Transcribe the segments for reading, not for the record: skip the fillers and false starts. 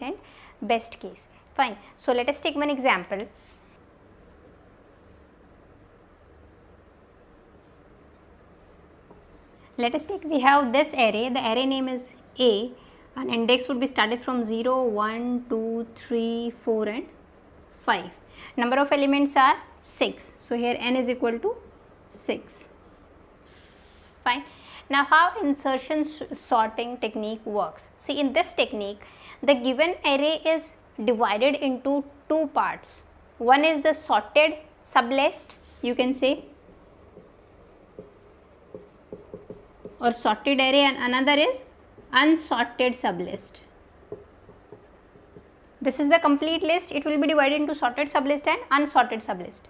and best case. Fine. So, let us take one example. Let us take, we have this array, the array name is A, and index would be started from 0, 1, 2, 3, 4 and 5. Number of elements are 6. So, here n is equal to 6. Fine. Now, how insertion sorting technique works? See, in this technique, the given array is divided into two parts. One is the sorted sublist, you can say, or sorted array, and another is unsorted sublist. This is the complete list. It will be divided into sorted sublist and unsorted sublist.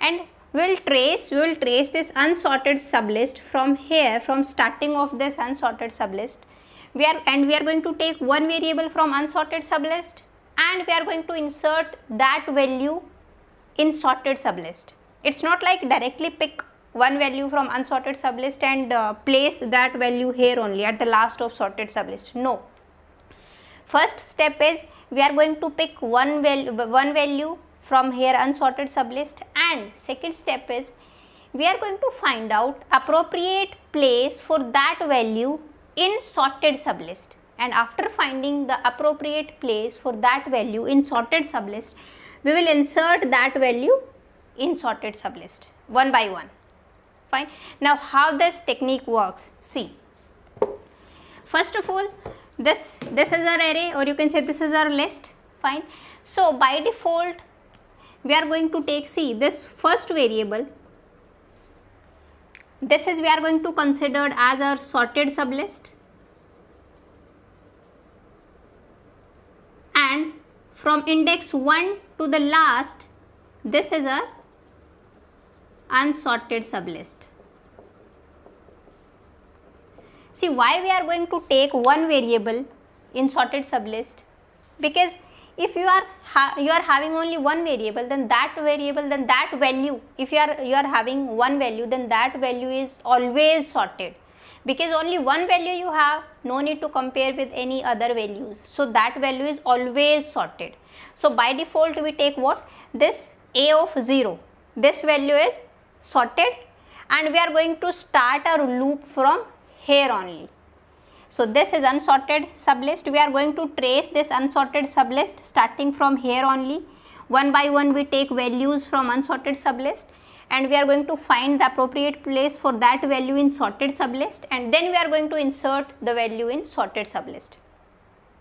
And we will trace this unsorted sublist from here, from starting of this unsorted sublist. We are going to take one variable from unsorted sublist and we are going to insert that value in sorted sublist. It's not like directly pick one value from unsorted sublist and place that value here only at the last of sorted sublist. No. First step is we are going to pick one value from here unsorted sublist, and second step is we are going to find out appropriate place for that value in sorted sublist, and after finding the appropriate place for that value in sorted sublist, we will insert that value in sorted sublist one by one. Fine. Now, how this technique works? See, first of all, this is our array, or you can say this is our list. Fine. So, by default, we are going to take, see, this first variable, this is we are going to consider as our sorted sublist, and from index 1 to the last, this is our unsorted sublist. See, why we are going to take one variable in sorted sublist? Because if you are having only one variable, then that value, if you are having one value, then that value is always sorted, because only one value you have, no need to compare with any other values. So that value is always sorted. So by default we take what? This A of 0, this value is sorted, and we are going to start our loop from here only. So this is unsorted sublist. We are going to trace this unsorted sublist starting from here only. One by one we take values from unsorted sublist and we are going to find the appropriate place for that value in sorted sublist, and then we are going to insert the value in sorted sublist.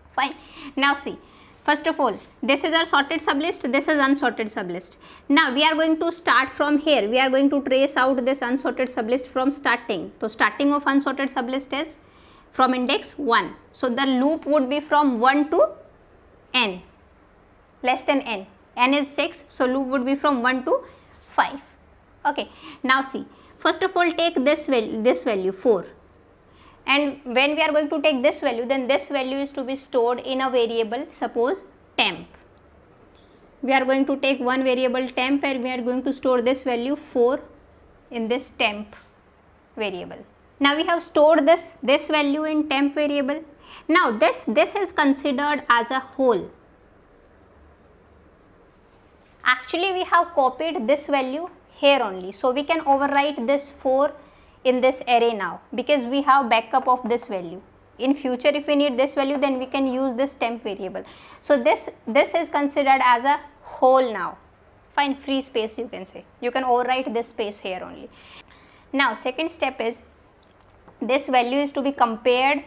Fine. Now see, first of all, this is our sorted sublist, this is unsorted sublist. Now we are going to start from here. We are going to trace out this unsorted sublist from starting. So starting of unsorted sublist is from index 1. So the loop would be from 1 to n, less than n. n is 6, so loop would be from 1 to 5. Okay. Now see, first of all take this value 4, and when we are going to take this value, then this value is to be stored in a variable, suppose temp. We are going to take one variable temp and we are going to store this value 4 in this temp variable. Now we have stored this value in temp variable. Now this is considered as a whole. Actually we have copied this value here only. So we can overwrite this 4 in this array now, because we have backup of this value. In future if we need this value, then we can use this temp variable. So this is considered as a whole now. Fine, free space you can say. You can overwrite this space here only. Now second step is, this value is to be compared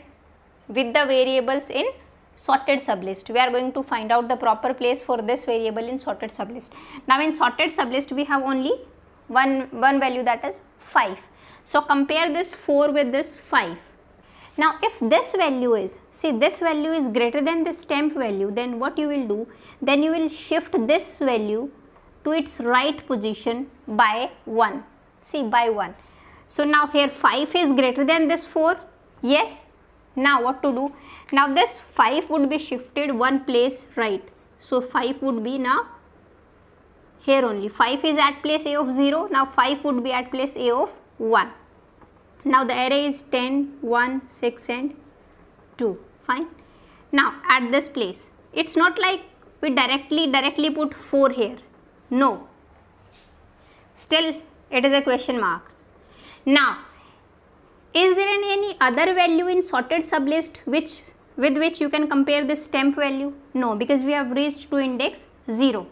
with the variables in sorted sublist. We are going to find out the proper place for this variable in sorted sublist. Now in sorted sublist we have only one value, that is 5. So compare this 4 with this 5. Now if this value is, see, this value is greater than this temp value, then what you will do? Then you will shift this value to its right position by 1. See, by 1. So now here 5 is greater than this 4, yes. Now what to do? Now this 5 would be shifted one place right. So 5 would be now here only. 5 is at place A of 0, now 5 would be at place A of 1. Now the array is 10, 1, 6 and 2, fine. Now at this place, It's not like we directly put 4 here. No. Still, it is a question mark. Now, is there any other value in sorted sublist with which you can compare this temp value? No, because we have reached to index 0.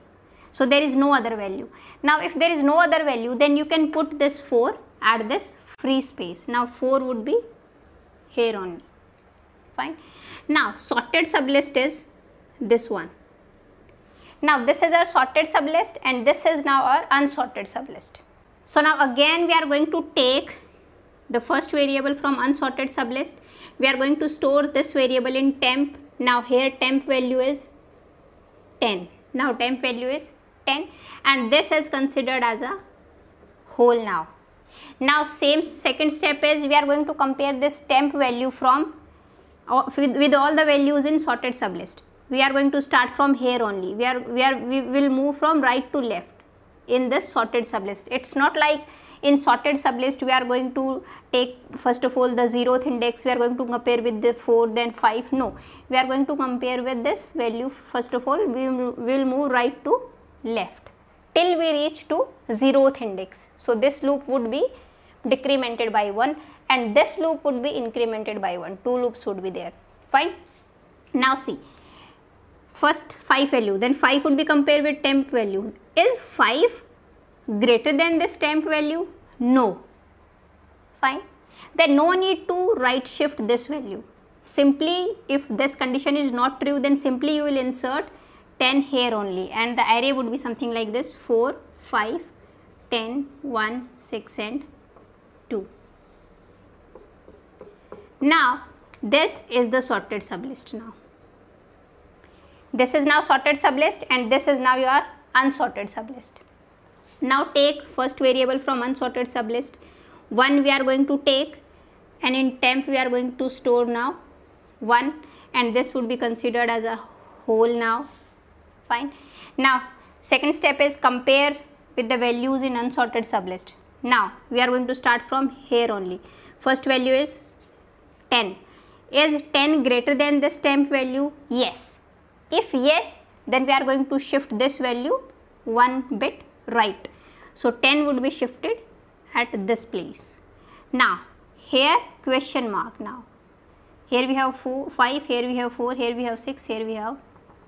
So, there is no other value. Now, if there is no other value, then you can put this 4 at this free space. Now, 4 would be here only. Fine. Now, sorted sublist is this one. Now, this is our sorted sublist and this is now our unsorted sublist. So, now again we are going to take the first variable from unsorted sublist. We are going to store this variable in temp. Now, here temp value is 10. Now temp value is 10 and this is considered as a whole now. Now same second step is we are going to compare this temp value from with all the values in sorted sublist. We are going to start from here only. We will move from right to left in this sorted sublist. It's not like in sorted sublist we are going to take first of all the 0th index, we are going to compare with the 4 then 5. No, we are going to compare with this value first of all. We will move right to left till we reach to 0th index. So, this loop would be decremented by 1 and this loop would be incremented by 1. 2 loops would be there. Fine. Now, see, first 5 value, then 5 would be compared with temp value. Is 5 greater than this temp value? No. Fine. Then no need to right shift this value. Simply if this condition is not true, then simply you will insert 10 here only and the array would be something like this: 4, 5, 10, 1, 6 and 2. Now this is the sorted sublist now. This is now sorted sublist and this is now your unsorted sublist. Now take first variable from unsorted sublist. 1 we are going to take and in temp we are going to store now 1 and this would be considered as a whole now. Fine. Now second step is compare with the values in unsorted sublist. Now we are going to start from here only. First value is 10. Is 10 greater than this temp value? Yes. If yes, then we are going to shift this value one bit right. So, 10 would be shifted at this place. Now, here question mark now. Here we have 5, here we have 4, here we have 6, here we have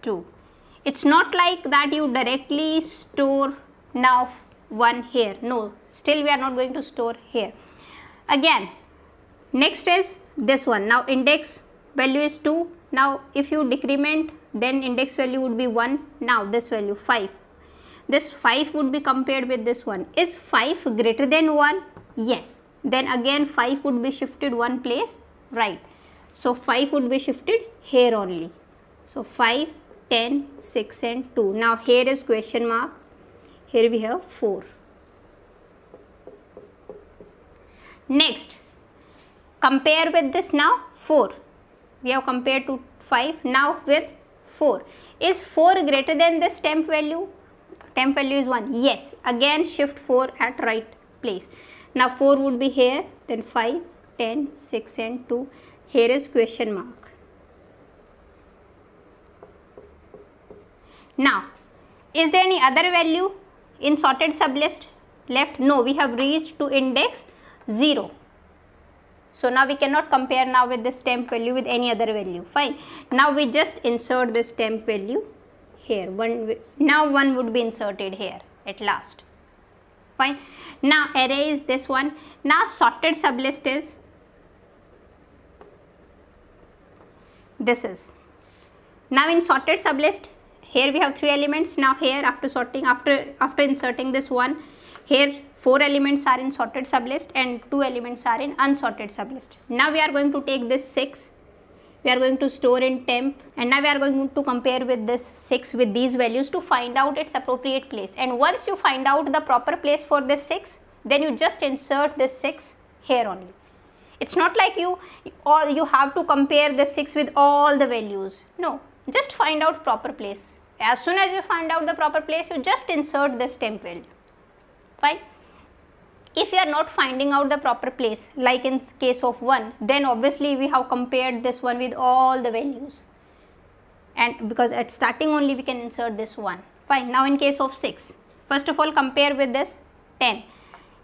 2. It's not like that you directly store now 1 here. No, still we are not going to store here. Again, next is this one. Now, index value is 2. Now, if you decrement, then index value would be 1. Now, this value 5. This 5 would be compared with this one. Is 5 greater than 1? Yes. Then again 5 would be shifted one place right. So, 5 would be shifted here only. So, 5, 10, 6 and 2. Now, here is question mark. Here we have 4. Next, compare with this now 4. We have compared to 5 now with 4. Is 4 greater than this temp value? Temp value is 1. Yes. Again shift 4 at right place. Now 4 would be here, then 5, 10, 6 and 2. Here is question mark. Now, is there any other value in sorted sublist left? No, we have reached to index 0. So, now we cannot compare now with this temp value with any other value. Fine. Now, we just insert this temp value here. Now one would be inserted here at last. Fine. Now array is this one. Now sorted sublist is this is. Now in sorted sublist here we have 3 elements. Now here after sorting, after inserting this one, here 4 elements are in sorted sublist and 2 elements are in unsorted sublist. Now we are going to take this 6. We are going to store in temp and now we are going to compare with this 6 with these values to find out its appropriate place. And once you find out the proper place for this 6, then you just insert this 6 here only. It's not like you have to compare the 6 with all the values. No, just find out proper place. As soon as you find out the proper place, you just insert this temp value. Fine. If you are not finding out the proper place, like in case of 1, then obviously we have compared this one with all the values. and because at starting only we can insert this 1. Fine. Now in case of 6, first of all compare with this 10.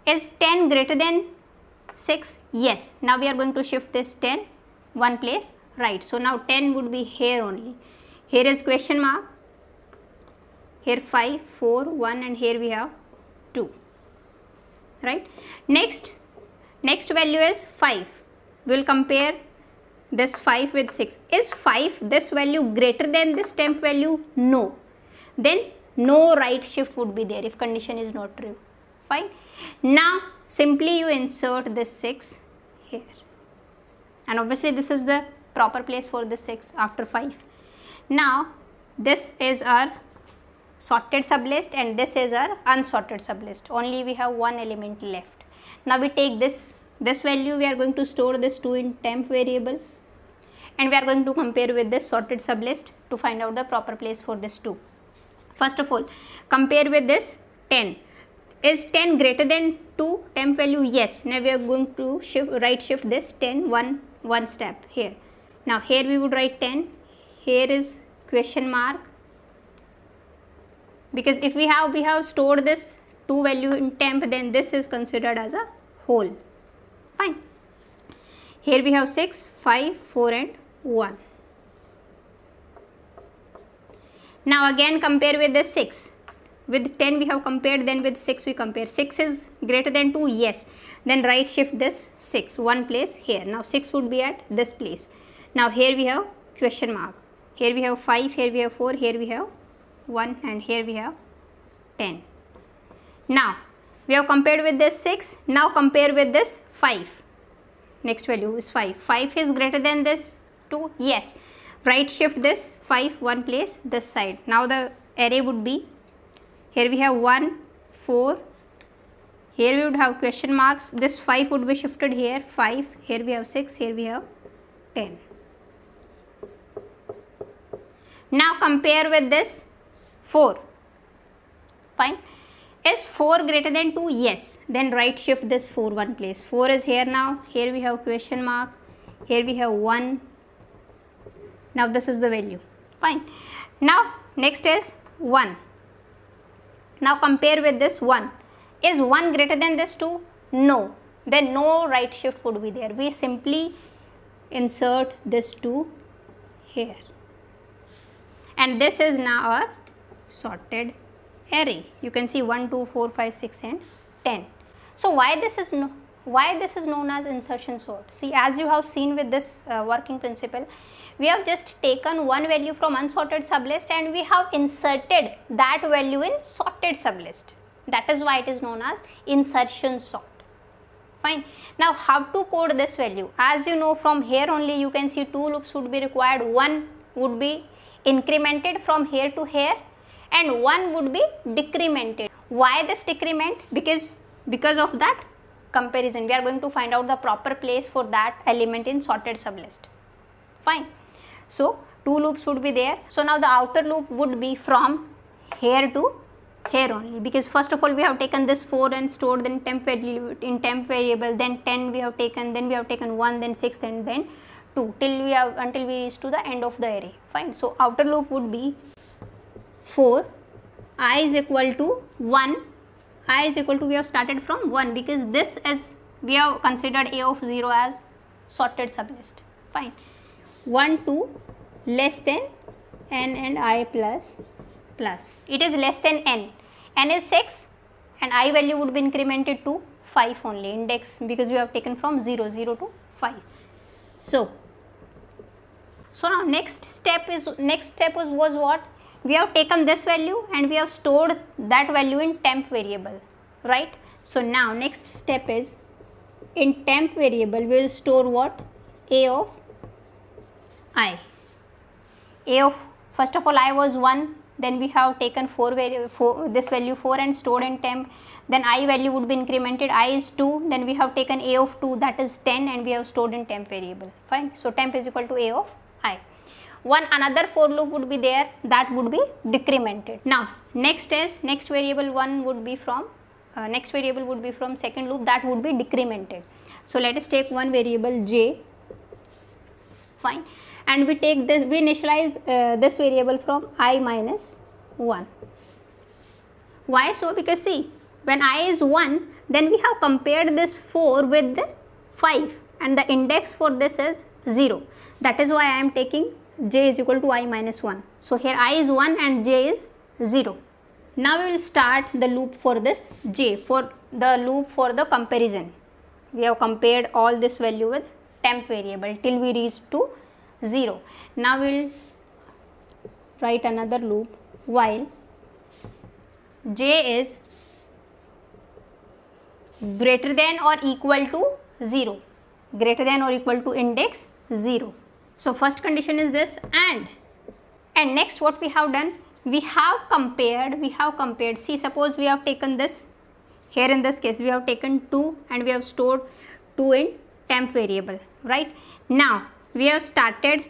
Is 10 greater than 6? Yes. Now we are going to shift this 10 one place, right. So now 10 would be here only. Here is question mark, here 5, 4, 1 and here we have 2, right. Next value is 5. We will compare this 5 with 6. Is 5 this value greater than this temp value? No. Then no right shift would be there if condition is not true. Fine. Now simply you insert this 6 here, and obviously this is the proper place for the 6 after 5. Now this is our sorted sublist and this is our unsorted sublist. Only we have one element left. Now we take this value, we are going to store this 2 in temp variable, and we are going to compare with this sorted sublist to find out the proper place for this 2. First of all, compare with this 10. Is 10 greater than 2 temp value? Yes. Now we are going to right shift this 10 one step here. Now here we would write 10. Here is question mark, because if we have stored this 2 value in temp, then this is considered as a whole. Fine. Here we have 6, 5, 4 and 1. Now again compare with the 6. With 10 we have compared, then with 6 we compare. 6 is greater than 2, yes. Then right shift this 6 one place here. Now 6 would be at this place. Now here we have question mark. Here we have 5, here we have 4, here we have 1 and here we have 10. Now we have compared with this 6. Now compare with this 5. Next value is 5. 5 is greater than this 2. Yes. Right shift this 5 one place this side. Now the array would be, here we have 1, 4. Here we would have question marks. This 5 would be shifted here. 5. Here we have 6. Here we have 10. Now compare with this 4. Fine. Is 4 greater than 2? Yes. Then right shift this 4 one place. 4 is here now. Here we have question mark. Here we have 1. Now this is the value. Fine. Now next is 1. Now compare with this 1. Is 1 greater than this 2? No. Then no right shift would be there. We simply insert this 2 here. And this is now our sorted array. You can see 1, 2, 4, 5, 6 and 10. So why this is known as insertion sort? See, as you have seen with this working principle, we have just taken one value from unsorted sublist and we have inserted that value in sorted sublist. That is why it is known as insertion sort. Fine. Now how to code this value? As you know, from here only you can see 2 loops would be required. One would be incremented from here to here, and one would be decremented. Why this decrement? Because of that comparison, we are going to find out the proper place for that element in sorted sublist. Fine. So, 2 loops would be there. So, now the outer loop would be from here to here only, because first of all we have taken this 4 and stored in temp variable, then 10 we have taken, then we have taken 1, then 6 and then 2 until we reach to the end of the array. Fine. So, outer loop would be 4, I is equal to 1, I is equal to, we have started from 1 because this is, we have considered A of 0 as sorted sublist. Fine. 1, 2, less than n and I plus. It is less than n. n is 6 and I value would be incremented to 5 only, index, because we have taken from 0 to 5. So now next step was what? We have taken this value and we have stored that value in temp variable, right? So now next step is, in temp variable we will store what? A of I. A of, first of all I was 1, then we have taken this value 4 and stored in temp, then I value would be incremented, I is 2, then we have taken A of 2, that is 10, and we have stored in temp variable. Fine. So temp is equal to A of I. Another for loop would be there, that would be decremented. Now next variable would be from second loop, that would be decremented. So let us take one variable j. Fine. and we take this, we initialize this variable from I minus 1. Why so? Because see, when I is 1, then we have compared this 4 with the 5 and the index for this is 0. That is why I am taking j is equal to I minus 1. So here I is 1 and j is 0. Now we will start the loop for this j, for the loop for the comparison. We have compared all this value with temp variable till we reach to 0. Now we will write another loop while j is greater than or equal to 0, greater than or equal to index 0. So first condition is this, and next what we have done, we have compared. See, suppose we have taken this, here in this case we have taken 2 and we have stored 2 in temp variable, right? Now we have compared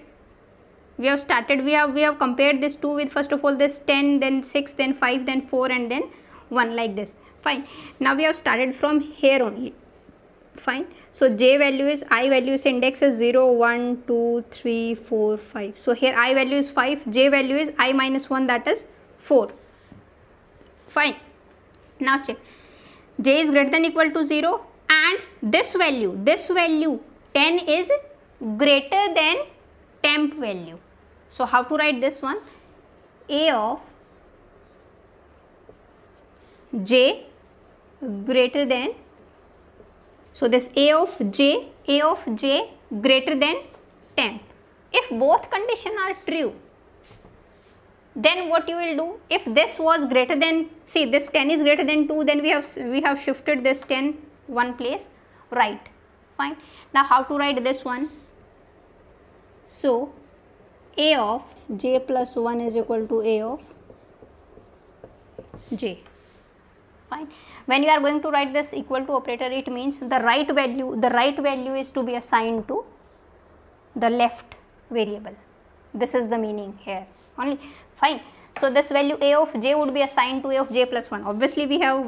this 2 with first of all this 10, then 6, then 5, then 4 and then 1, like this. Fine. Now we have started from here only. Fine. So j value is, I value is, index is 0, 1, 2, 3, 4, 5. So here I value is 5, j value is I minus 1, that is 4. Fine. Now check. J is greater than equal to 0 and this value 10 is greater than temp value. So how to write this one? A of j greater than, so this a of j greater than temp. If both condition are true, then what you will do, if this was greater than, see this 10 is greater than 2, then we have shifted this 10 one place, right? Fine. Now how to write this one? So a of j plus 1 is equal to a of j. Fine. When you are going to write this equal to operator, it means the right value is to be assigned to the left variable. This is the meaning here only. Fine. So this value a of j would be assigned to a of j plus 1. Obviously we have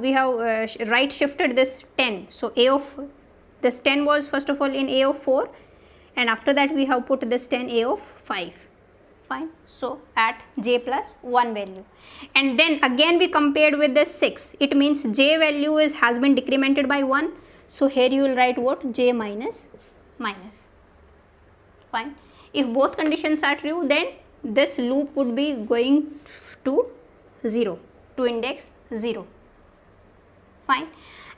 right shifted this 10. So a of this 10 was first of all in a of 4 and after that we have put this 10 a of 5. Fine. So at j plus 1 value, and then again we compared with the 6. It means j value has been decremented by 1. So here you will write what? J minus. Fine. If both conditions are true, then this loop would be going to 0, to index 0. Fine.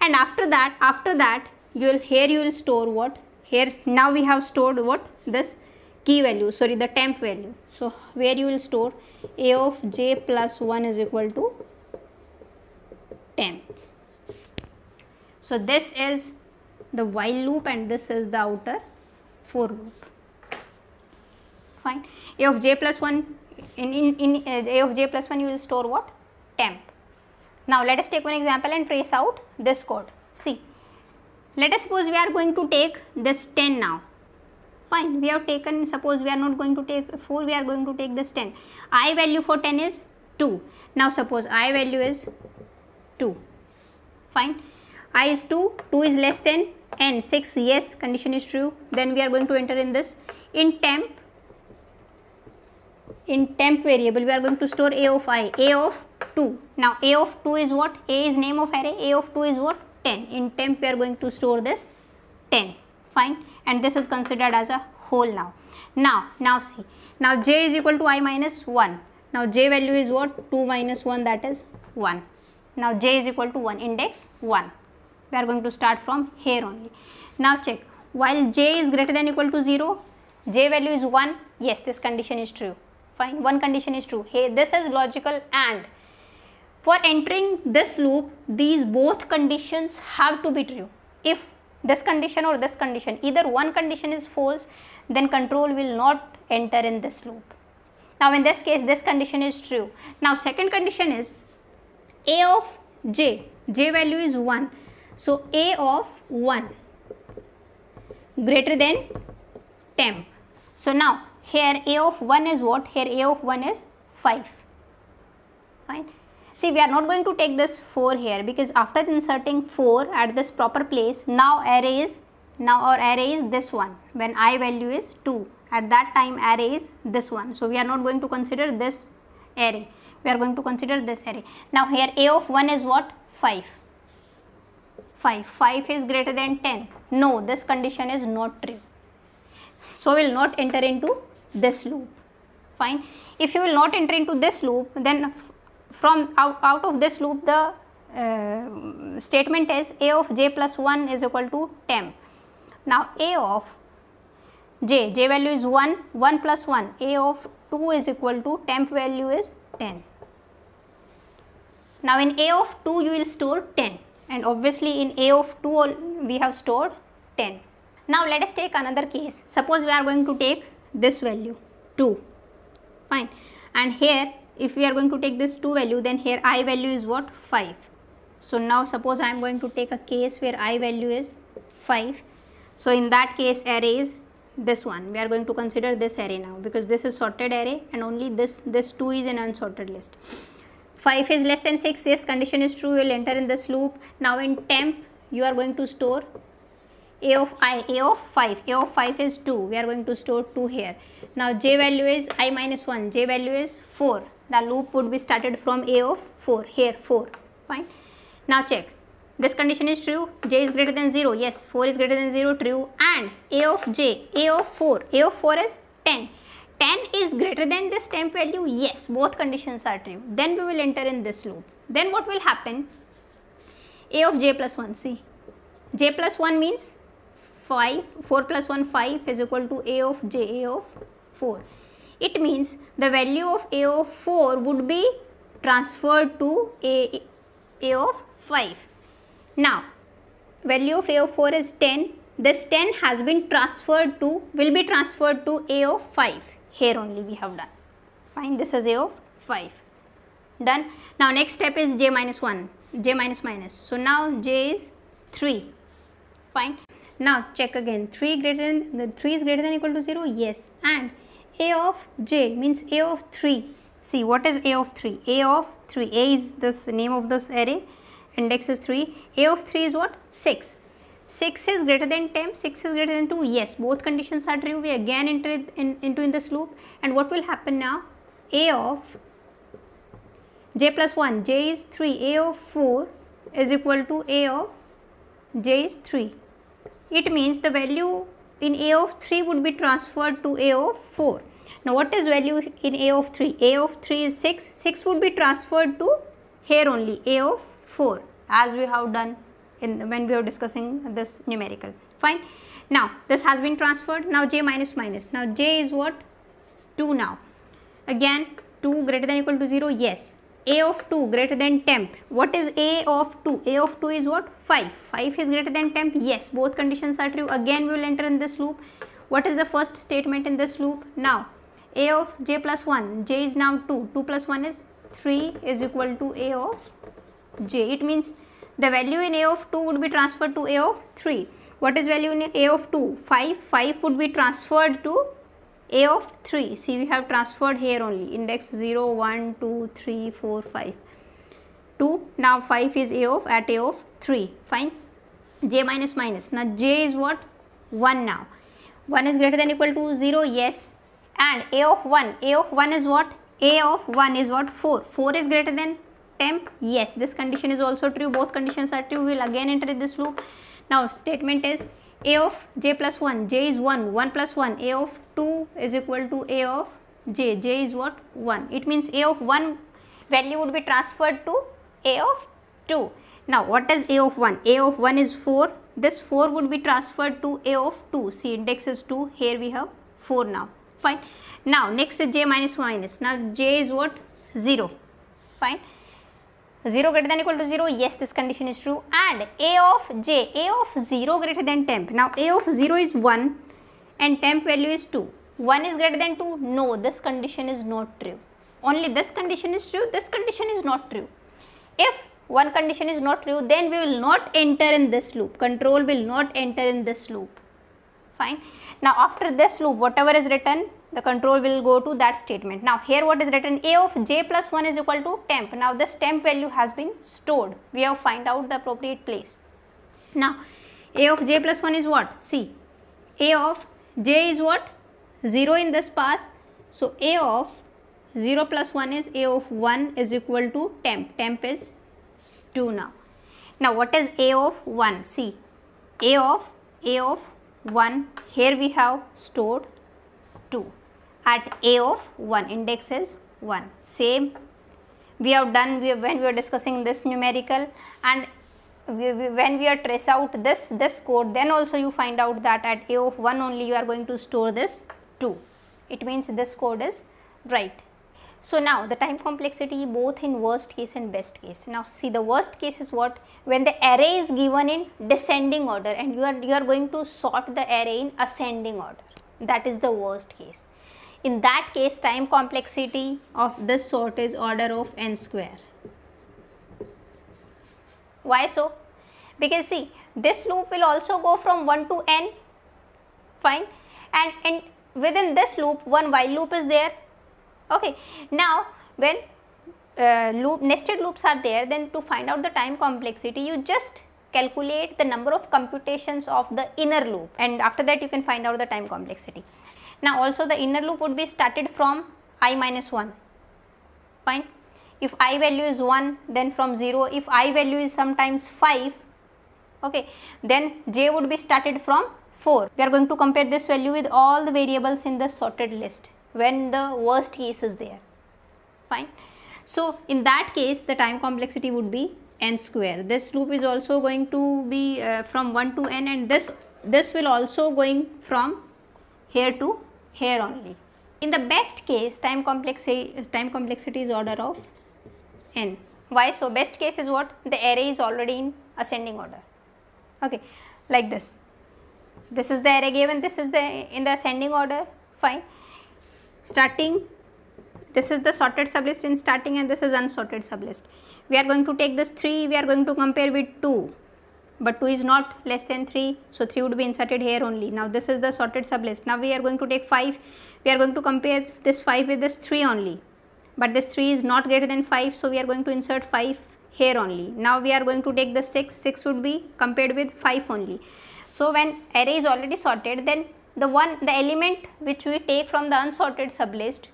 And after that here you will store what? Here now we have stored what? This key value, sorry, the temp value. So where you will store a of j plus 1 is equal to temp. So this is the while loop and this is the outer for loop. Fine. A of j plus 1 in a of j plus 1 you will store what? Temp. Now let us take one example and trace out this code. See, let us suppose we are going to take this 10 now. Fine. We have taken, suppose we are not going to take 4, we are going to take this 10. I value for 10 is 2. Now suppose I value is 2. Fine. I is 2, 2 is less than n, 6, yes, condition is true. Then we are going to enter in this, in temp variable we are going to store a of I, a of 2. Now a of 2 is what? A is name of array, a of 2 is what? 10. In temp we are going to store this 10. Fine. And this is considered as a whole now. Now see, now j is equal to I minus 1. Now j value is what? 2 minus 1, that is 1. Now j is equal to 1, index 1. We are going to start from here only. Now check, while j is greater than equal to 0, j value is 1, yes, this condition is true. Fine, one condition is true. Hey, this is logical, and for entering this loop, these both conditions have to be true. If this condition or this condition, either one condition is false, then control will not enter in this loop. Now in this case, this condition is true. Now second condition is a of j value is 1. So a of 1 greater than temp. So now here a of 1 is what? Here a of 1 is 5. Fine. See, we are not going to take this 4 here, because after inserting 4 at this proper place, now our array is this one, when I value is 2 at that time array is this one. So we are not going to consider this array, we are going to consider this array. Now here a of 1 is what? 5 is greater than 10. No, this condition is not true, so we will not enter into this loop. Fine. If you will not enter into this loop, then from out of this loop the statement is a of j plus 1 is equal to 10. Now a of j value is 1 plus 1, a of 2 is equal to temp value is 10. Now in a of 2 you will store 10, and obviously in a of 2 we have stored 10. Now let us take another case. Suppose we are going to take this value 2, fine, and here if we are going to take this 2 value, then here I value is what? 5. So now suppose I am going to take a case where I value is 5. So in that case array is this one, we are going to consider this array now, because this is sorted array and only this 2 is an unsorted list. 5 is less than 6, yes, condition is true, you will enter in this loop. Now in temp you are going to store a of 5 is 2, we are going to store 2 here. Now j value is I minus 1, j value is 4, the loop would be started from a of 4, here 4, fine. Now check, this condition is true, j is greater than 0, yes, 4 is greater than 0, true, and a of 4 is 10. 10 is greater than this temp value, yes, both conditions are true, then we will enter in this loop. Then what will happen? A of j plus 1, see, j plus 1 means 5, 4 plus 1, 5 is equal to a of j, a of 4. It means the value of a of 4 would be transferred to a of 5. Now, value of a of 4 is 10. This 10 has been transferred to, will be transferred to a of 5. Here only we have done. Fine, this is a of 5. Done. Now, next step is j minus 1, j minus minus. So, now j is 3. Fine. Now check again, 3 is greater than or equal to 0, yes, and a of j means a of 3. See, what is a of 3? A of 3, a is this name of this array, index is 3, a of 3 is what? 6. 6 is greater than 10, 6 is greater than 2, yes, both conditions are true, we again enter into this loop. And what will happen now? A of j plus 1, j is 3, a of 4 is equal to a of j is 3. It means the value in a of 3 would be transferred to a of 4. Now what is value in a of 3? A of 3 is 6, 6 would be transferred to here only a of 4, as we have done when we were discussing this numerical. Fine. Now this has been transferred. Now j minus minus. Now j is what? 2 now. Again 2 greater than or equal to 0, yes. A of 2 greater than temp. What is a of 2? A of 2 is what? 5. 5 is greater than temp. Yes, both conditions are true. Again, we will enter in this loop. What is the first statement in this loop? Now, a of j plus 1. J is now 2. 2 plus 1 is 3 is equal to a of j. It means the value in a of 2 would be transferred to a of 3. What is value in a of 2? 5. 5 would be transferred to a of 3. See, we have transferred here only, index 0, 1, 2, 3, 4, 5, 2. Now 5 is a of 3. Fine. J minus minus. Now j is what? 1 now. 1 is greater than or equal to 0, yes, and a of 1 is what? A of 1 is what? 4. 4 is greater than temp, yes, this condition is also true, both conditions are true, we will again enter this loop. Now statement is a of j plus 1, j is 1, 1 plus 1, a of 2 is equal to a of j, j is what? 1. It means a of 1 value would be transferred to a of 2. Now what is a of 1? A of 1 is 4, this 4 would be transferred to a of 2, see index is 2, here we have 4 now, fine. Now next is j minus minus, now j is what? 0, fine. 0 greater than or equal to 0, yes, this condition is true, and a of j, a of 0 greater than temp. Now a of 0 is 1 and temp value is 2. 1 is greater than 2, no, this condition is not true. Only this condition is true, this condition is not true. If one condition is not true, then we will not enter in this loop, control will not enter in this loop. Fine. Now after this loop, whatever is written, the control will go to that statement. Now here what is written? A of j plus 1 is equal to temp. Now this temp value has been stored, we have find out the appropriate place. Now a of j plus 1 is what? See, a of j is what? 0 in this pass. So A of 0 plus 1 is A of 1 is equal to temp. Temp is 2 now. Now what is A of 1? See, A of 1, here we have stored 2. At A of 1, index is 1. Same we have done when we are discussing this numerical, and when we are trace out this code, then also you find out that at A of 1 only you are going to store this 2. It means this code is right. So now the time complexity both in worst case and best case. Now see, the worst case is what? When the array is given in descending order and you are going to sort the array in ascending order. That is the worst case. In that case, time complexity of this sort is order of n square. Why so? Because see, this loop will also go from 1 to n, fine, and within this loop one while loop is there, okay. Now when nested loops are there, then to find out the time complexity you just calculate the number of computations of the inner loop, and after that you can find out the time complexity. Now also the inner loop would be started from I minus 1, fine. If I value is 1, then from 0. If I value is sometimes 5, okay, then j would be started from 4. We are going to compare this value with all the variables in the sorted list when the worst case is there, fine. So in that case the time complexity would be n square. This loop is also going to be from 1 to n, and this will also going from here to here only. In the best case, time complexity is order of n. Why so? Best case is what? The array is already in ascending order, okay, like this is the array given, this is in the ascending order, fine. Starting, this is the sorted sublist in starting, and this is unsorted sublist. We are going to take this 3, we are going to compare with 2, but 2 is not less than 3, so 3 would be inserted here only. Now this is the sorted sublist. Now we are going to take 5, we are going to compare this 5 with this 3 only, but this 3 is not greater than 5, so we are going to insert 5 here only. Now we are going to take the 6, 6 would be compared with 5 only. So when array is already sorted, then the element which we take from the unsorted sublist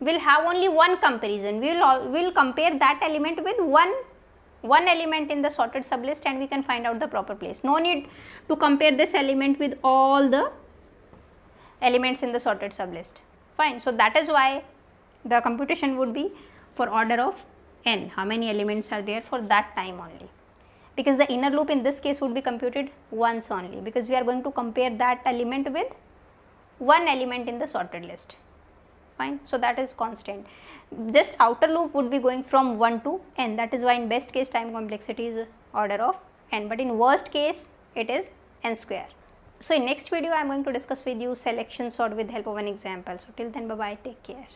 will have only one comparison. We will compare that element with one element in the sorted sublist, and we can find out the proper place. No need to compare this element with all the elements in the sorted sublist, fine. So that is why the computation would be for order of n, how many elements are there for that time only, because the inner loop in this case would be computed once only, because we are going to compare that element with one element in the sorted list, fine. So that is constant. Just outer loop would be going from 1 to n. That is why in best case time complexity is order of n, but in worst case it is n square. So in next video I am going to discuss with you selection sort with help of an example. So till then, bye bye, take care.